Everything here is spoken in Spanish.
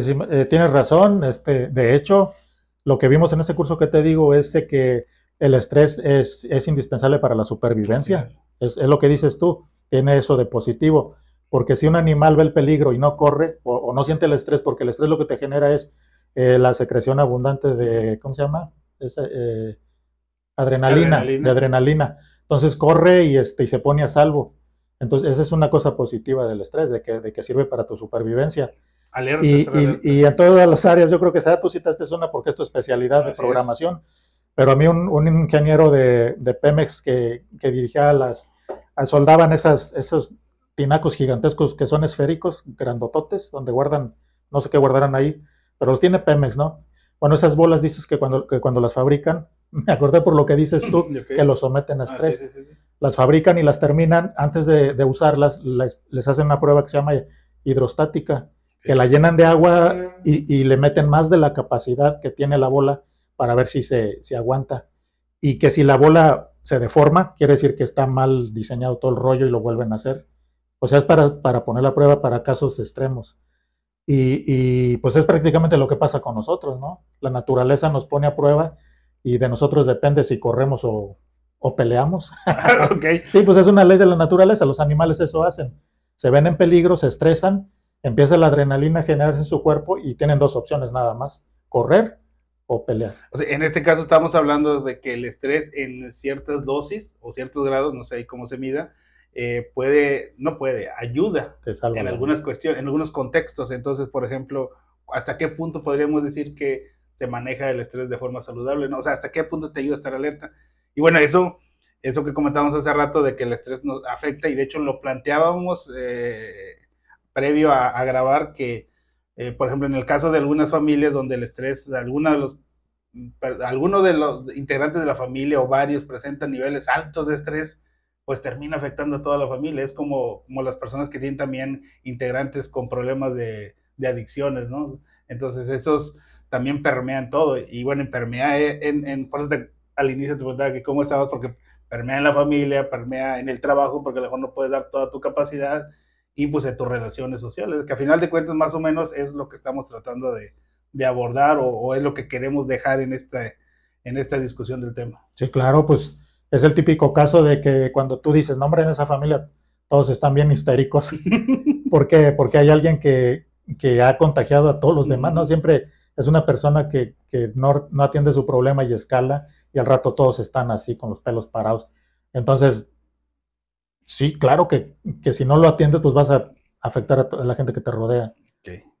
Sí, tienes razón. De hecho, lo que vimos en ese curso que te digo es de que el estrés es indispensable para la Así supervivencia. es. Es lo que dices tú, tiene eso de positivo. Porque si un animal ve el peligro y no corre o no siente el estrés, porque el estrés lo que te genera es la secreción abundante de, ¿cómo se llama? Adrenalina. De adrenalina. Entonces corre y se pone a salvo. Entonces esa es una cosa positiva del estrés, de que sirve para tu supervivencia. Alerta, alerta. Y en todas las áreas, yo creo que tú citaste una porque es tu especialidad de Así es. programación. Pero a mí un ingeniero de Pemex que dirigía soldaban esos tinacos gigantescos que son esféricos, grandototes, donde guardan, no sé qué guardarán ahí, pero los tiene Pemex, ¿no? Bueno, esas bolas dices que cuando las fabrican, me acordé por lo que dices tú, Okay. que los someten a estrés. Sí. Las fabrican y las terminan, antes de usarlas, les hacen una prueba que se llama hidrostática, que la llenan de agua y le meten más de la capacidad que tiene la bola para ver si se aguanta. Y que si la bola se deforma, quiere decir que está mal diseñado todo el rollo y lo vuelven a hacer. O sea, es para poner la prueba para casos extremos. Y pues es prácticamente lo que pasa con nosotros, ¿no? La naturaleza nos pone a prueba y de nosotros depende si corremos o peleamos. Okay. Sí, pues es una ley de la naturaleza, los animales eso hacen. Se ven en peligro, se estresan, empieza la adrenalina a generarse en su cuerpo y tienen dos opciones nada más, correr o pelear. O sea, en este caso estamos hablando de que el estrés en ciertas dosis o ciertos grados, no sé ahí cómo se mida, ayuda en algunas cuestiones, en algunos contextos. Entonces, por ejemplo, ¿hasta qué punto podríamos decir que se maneja el estrés de forma saludable, ¿no? O sea, ¿hasta qué punto te ayuda a estar alerta? Y bueno, eso que comentábamos hace rato de que el estrés nos afecta, y de hecho lo planteábamos previo a grabar, que por ejemplo en el caso de algunas familias donde el estrés, algunos de los integrantes de la familia o varios presentan niveles altos de estrés, pues termina afectando a toda la familia. Es como las personas que tienen también integrantes con problemas de adicciones, ¿no? Entonces esos también permean todo, y bueno, permea por eso al inicio te preguntaba que cómo estabas, porque permea en la familia, permea en el trabajo, porque a lo mejor no puedes dar toda tu capacidad, y pues en tus relaciones sociales, que a final de cuentas más o menos es lo que estamos tratando de abordar, o es lo que queremos dejar en esta discusión del tema. Sí, claro, pues es el típico caso de que cuando tú dices, no hombre, en esa familia todos están bien histéricos, porque hay alguien que ha contagiado a todos los demás, ¿no? Siempre es una persona que no atiende su problema y escala, y al rato todos están así con los pelos parados. Entonces, sí, claro que si no lo atiendes, pues vas a afectar a la gente que te rodea. Okay.